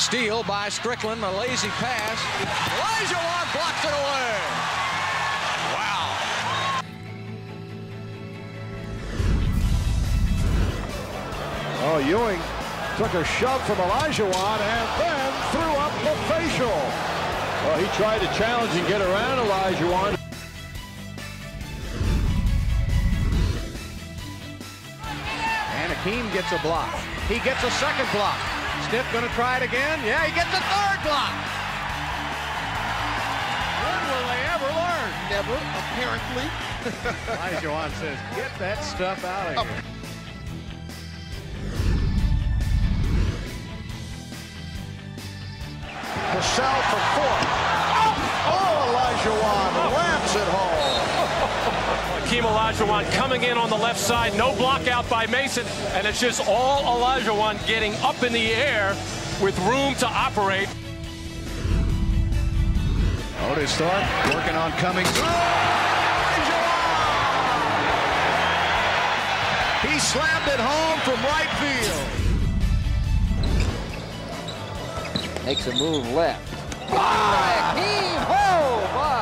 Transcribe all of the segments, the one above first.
steal by Strickland, a lazy pass. Olajuwon blocks it away. Wow. Oh, Ewing took a shove from Olajuwon and then threw up the facial. Well, he tried to challenge and get around Olajuwon. Hakeem gets a block. He gets a second block. Stiff going to try it again. Yeah, he gets a third block. When will they ever learn? Never, apparently. Olajuwon says, get that stuff out of here. Cassell for four. Oh, Olajuwon laps it home. Hakeem Olajuwon coming in on the left side. No block out by Mason. And it's just all Olajuwon getting up in the air with room to operate. Otis Thorpe working on coming through. Oh, he slapped it home from right field. Makes a move left. Oh, Hakeem! Oh, my!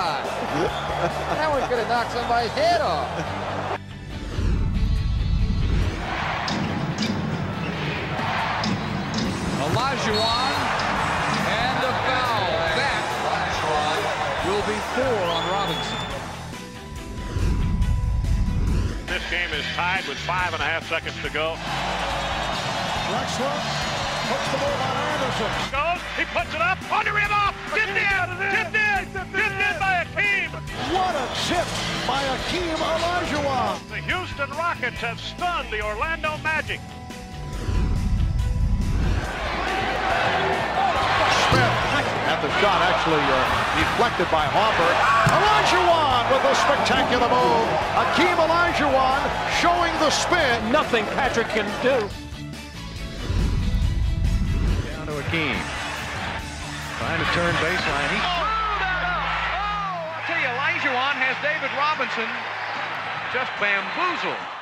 That one's going to knock somebody's head off. Olajuwon and the foul. That will be 4 on Robinson. This game is tied with 5.5 seconds to go. Drexler puts the ball on Anderson. Goes, he puts it up, on the rim off, tipped in by Hakeem. What a tip by Hakeem Olajuwon. The Houston Rockets have stunned the Orlando Magic. Smith at the shot, actually deflected by Hopper. Olajuwon with a spectacular move. Hakeem Olajuwon showing the spin. Nothing Patrick can do. Hakeem trying to turn baseline. I'll tell you, Olajuwon has David Robinson just bamboozled.